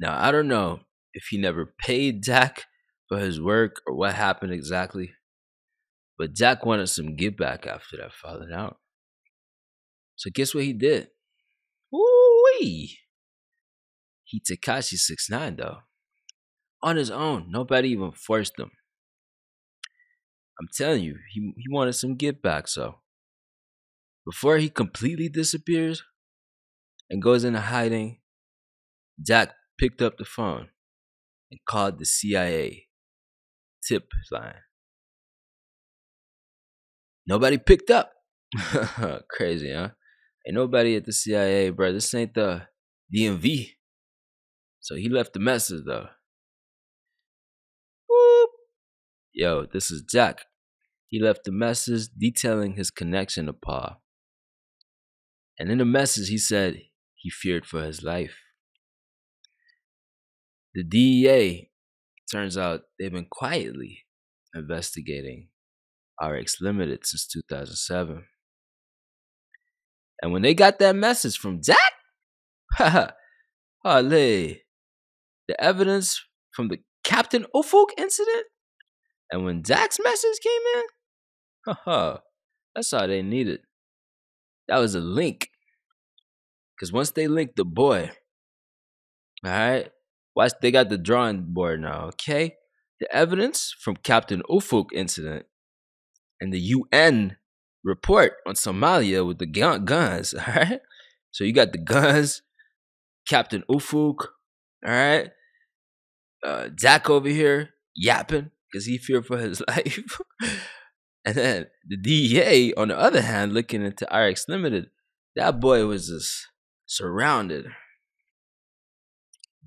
Now, I don't know if he never paid Dak for his work or what happened exactly, but Dak wanted some give back after that falling out. So guess what he did? Woo-wee! He Tekashi 6ix9ine, though. On his own. Nobody even forced him. I'm telling you, he wanted some give back, so before he completely disappears and goes into hiding, Dak picked up the phone and called the CIA tip line. Nobody picked up. Crazy, huh? Ain't nobody at the CIA, bro. This ain't the DMV. So he left the message, though. Whoop. Yo, this is Dak. He left a message detailing his connection to Paul. And in the message, he said he feared for his life. The DEA, turns out, they've been quietly investigating RX Limited since 2007. And when they got that message from Dak, the evidence from the Captain Ufuk incident, and when Dak's message came in, that's all they needed. That was a link. Because once they linked the boy, all right, watch, they got the drawing board now, okay? The evidence from Captain Ufuk incident and the UN report on Somalia with the guns, all right? So you got the guns, Captain Ufuk, all right? Dak over here yapping because he feared for his life. And then the DEA, on the other hand, looking into RX Limited, that boy was just surrounded.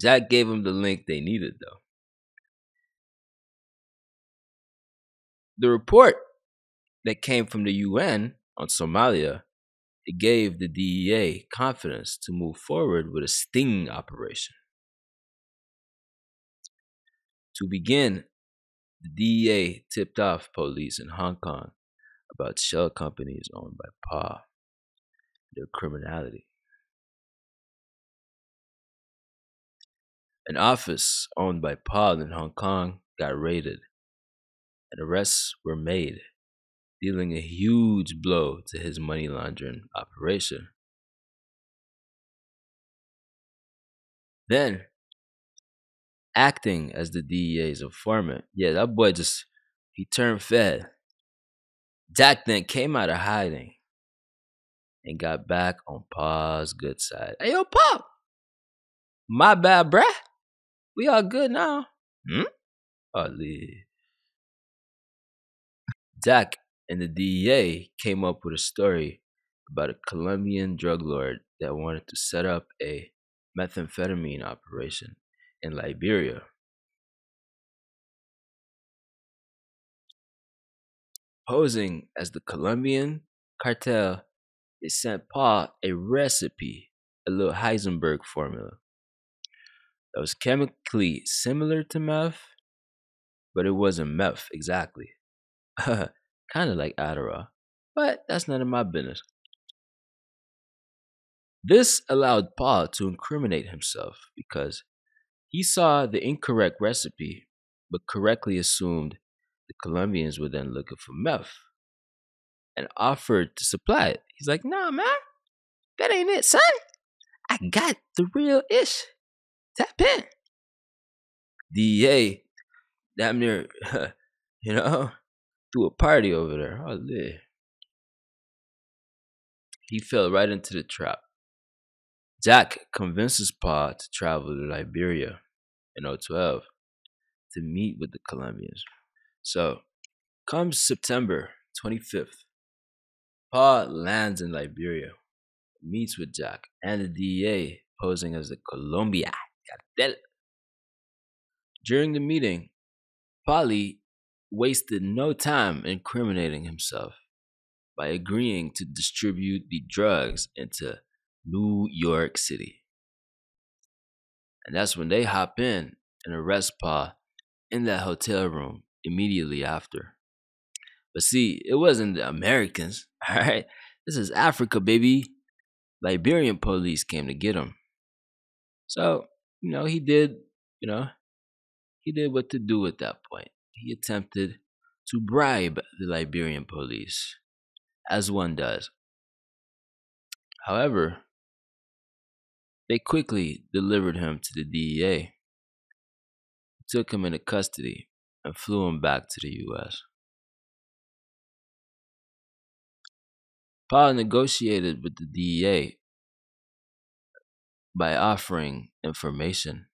Dak gave him the link they needed, though. The report that came from the UN on Somalia, it gave the DEA confidence to move forward with a sting operation. To begin, the DEA tipped off police in Hong Kong about shell companies owned by Paul, their criminality. An office owned by Paul in Hong Kong got raided, and arrests were made, dealing a huge blow to his money laundering operation. Then, acting as the DEA's informant. Yeah, that boy just, he turned fed. Dak then came out of hiding and got back on Pa's good side. Hey, yo, Pop! My bad, bruh. We all good now. Dak and the DEA came up with a story about a Colombian drug lord that wanted to set up a methamphetamine operation in Liberia. Posing as the Colombian cartel, they sent Paul a recipe, a little Heisenberg formula that was chemically similar to meth, but it wasn't meth exactly. Kind of like Adderall, but that's none of my business. This allowed Paul to incriminate himself because he saw the incorrect recipe, but correctly assumed the Colombians were then looking for meth and offered to supply it. He's like, nah, man, that ain't it, son. I got the real ish. Tap in. DEA, damn near, you know, threw a party over there. Holy. He fell right into the trap. Dak convinces Paul to travel to Liberia in 2012 to meet with the Colombians. So, come September 25th, Paul lands in Liberia, meets with Dak and the DEA posing as the Colombia cartel. During the meeting, Paul wasted no time incriminating himself by agreeing to distribute the drugs into New York City. And that's when they hop in and arrest Paul in that hotel room immediately after. But see, it wasn't the Americans, all right? This is Africa, baby. Liberian police came to get him. So he did what to do at that point. He attempted to bribe the Liberian police, as one does. However, they quickly delivered him to the DEA, took him into custody, and flew him back to the U.S. Paul negotiated with the DEA by offering information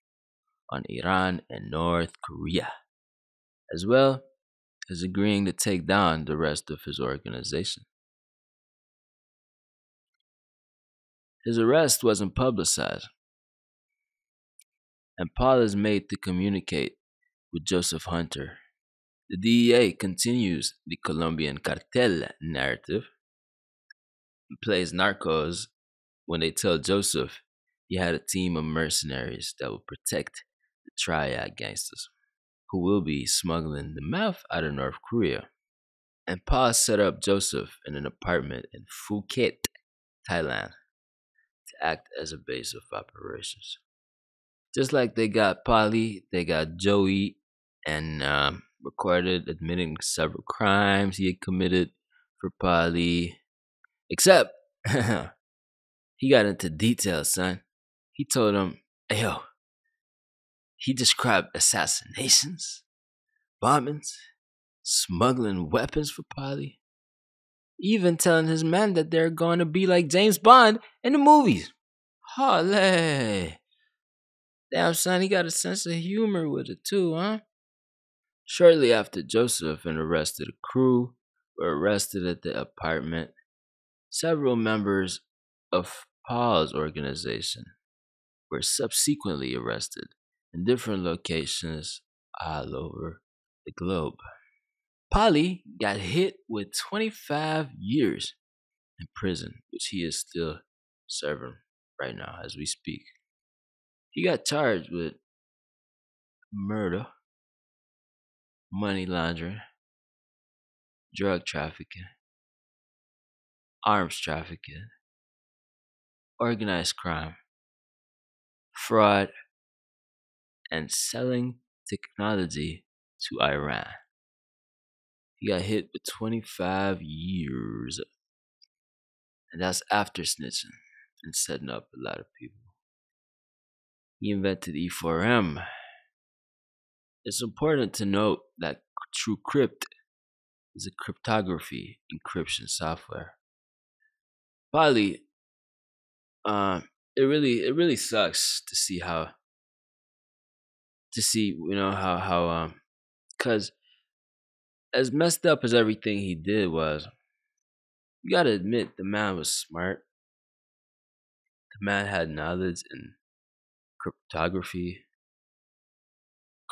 on Iran and North Korea, as well as agreeing to take down the rest of his organization. His arrest wasn't publicized, and Paul is made to communicate with Joseph Hunter. The DEA continues the Colombian cartel narrative and plays narcos when they tell Joseph he had a team of mercenaries that will protect the triad gangsters who will be smuggling the meth out of North Korea. And Paul set up Joseph in an apartment in Phuket, Thailand, to act as a base of operations. Just like they got Polly, they got Joey, and recorded admitting several crimes he had committed for Polly. Except, he got into details, son. He told him, hey, yo, he described assassinations, bombings, smuggling weapons for Polly, even telling his men that they're going to be like James Bond in the movies. Holy. Damn, son, he got a sense of humor with it too, huh? Shortly after, Joseph and the rest of the crew were arrested at the apartment. Several members of Paul's organization were subsequently arrested in different locations all over the globe. Polly got hit with 25 years in prison, which he is still serving right now as we speak. He got charged with murder, money laundering, drug trafficking, arms trafficking, organized crime, fraud, and selling technology to Iran. He got hit with 25 years, and that's after snitching and setting up a lot of people. He invented E4M. It's important to note that TrueCrypt is a cryptography encryption software. Polly, it really sucks to see because as messed up as everything he did was, you gotta admit the man was smart. The man had knowledge and cryptography,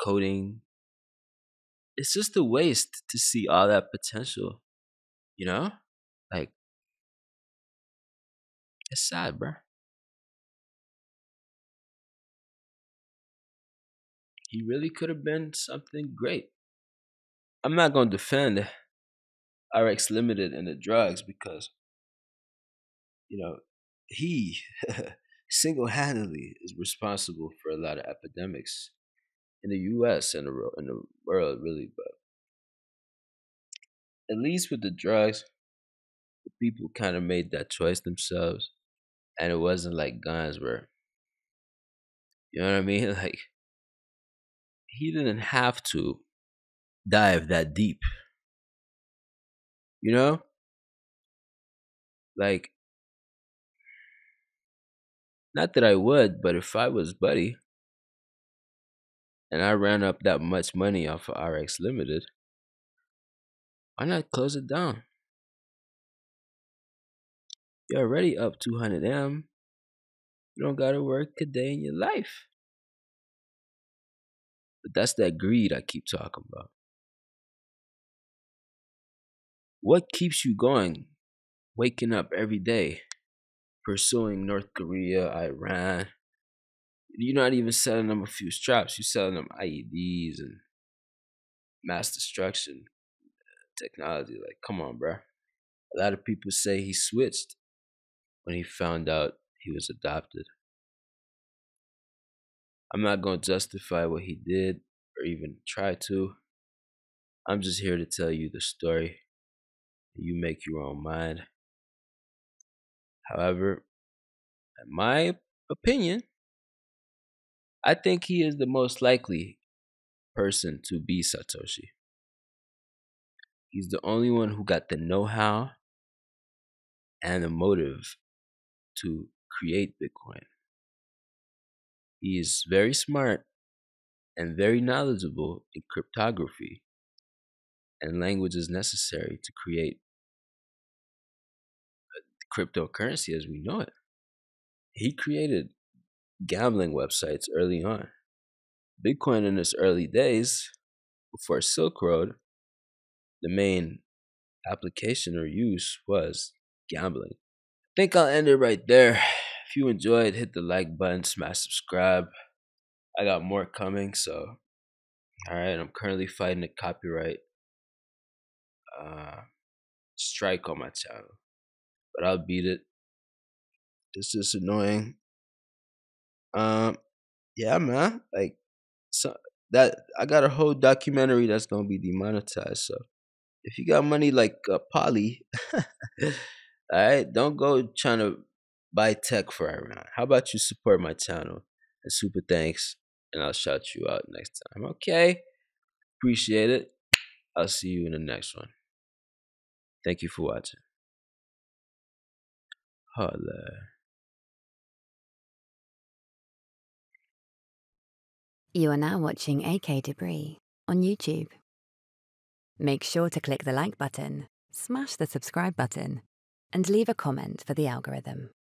coding. It's just a waste to see all that potential, you know? Like, it's sad, bro. He really could have been something great. I'm not going to defend RX Limited and the drugs because, you know, he single-handedly is responsible for a lot of epidemics in the U.S. and in the world, really. But at least with the drugs, the people kind of made that choice themselves, and it wasn't like guns were. You know what I mean? Like, he didn't have to dive that deep. You know? Like, not that I would, but if I was Buddy and I ran up that much money off of RX Limited, why not close it down? You're already up 200M. You don't gotta work a day in your life. But that's that greed I keep talking about. What keeps you going, waking up every day, pursuing North Korea, Iran? You're not even selling them a few straps. You're selling them IEDs and mass destruction technology. Like, come on, bro. A lot of people say he switched when he found out he was adopted. I'm not going to justify what he did or even try to. I'm just here to tell you the story. You make your own mind. However, in my opinion, I think he is the most likely person to be Satoshi. He's the only one who got the know-how and the motive to create Bitcoin. He is very smart and very knowledgeable in cryptography and languages necessary to create cryptocurrency as we know it. He created gambling websites early on. Bitcoin in its early days, before Silk Road, the main application or use was gambling. I think I'll end it right there. If you enjoyed, hit the like button, smash subscribe. I got more coming, so alright, I'm currently fighting a copyright strike on my channel, but I'll beat it. It's just annoying. Yeah, man. Like, so that I got a whole documentary that's gonna be demonetized. So if you got money like Polly, all right, don't go trying to buy tech for Iran. How about you support my channel and super thanks, and I'll shout you out next time. Okay, appreciate it. I'll see you in the next one. Thank you for watching. Holla. You are now watching AK Debris on YouTube. Make sure to click the like button, smash the subscribe button, and leave a comment for the algorithm.